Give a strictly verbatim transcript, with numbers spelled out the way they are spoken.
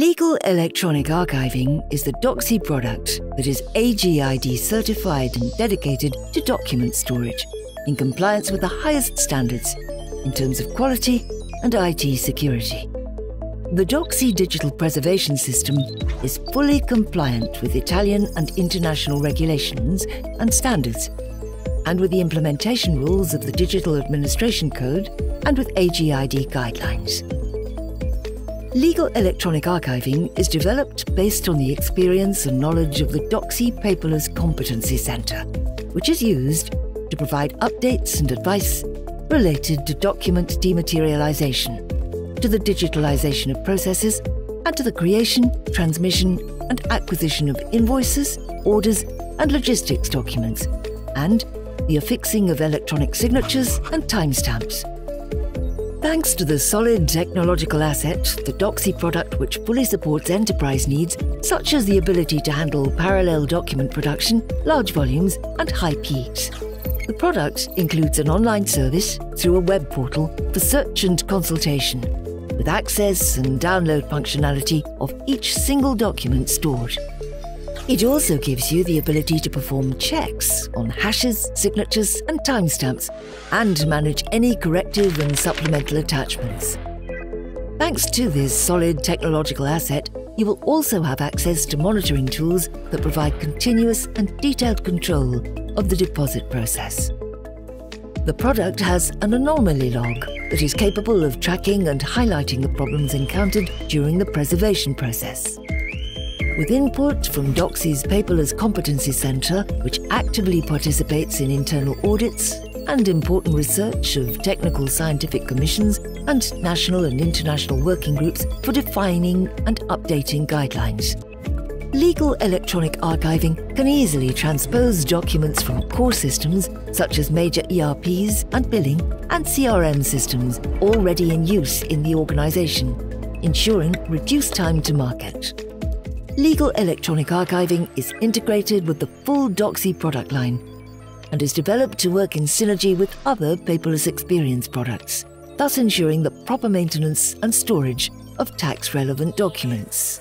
Legal Electronic Archiving is the Doxee product that is A G I D certified and dedicated to document storage in compliance with the highest standards in terms of quality and I T security. The Doxee digital preservation system is fully compliant with Italian and international regulations and standards, and with the implementation rules of the Digital Administration Code and with A G I D guidelines. Legal Electronic Archiving is developed based on the experience and knowledge of the Doxee Paperless Competency Centre, which is used to provide updates and advice related to document dematerialisation, to the digitalisation of processes, and to the creation, transmission and acquisition of invoices, orders and logistics documents, and the affixing of electronic signatures and timestamps. Thanks to the solid technological asset, the Doxee product, which fully supports enterprise needs, such as the ability to handle parallel document production, large volumes, and high peaks. The product includes an online service through a web portal for search and consultation, with access and download functionality of each single document stored. It also gives you the ability to perform checks on hashes, signatures, and timestamps, and manage any corrective and supplemental attachments. Thanks to this solid technological asset, you will also have access to monitoring tools that provide continuous and detailed control of the deposit process. The product has an anomaly log that is capable of tracking and highlighting the problems encountered during the preservation process. With input from Doxee's Paperless Competency Centre, which actively participates in internal audits and important research of technical scientific commissions and national and international working groups for defining and updating guidelines. Legal Electronic Archiving can easily transpose documents from core systems such as major E R Ps and billing and C R M systems already in use in the organisation, ensuring reduced time to market. Legal Electronic Archiving is integrated with the full Doxee product line and is developed to work in synergy with other paperless experience products, thus ensuring the proper maintenance and storage of tax-relevant documents.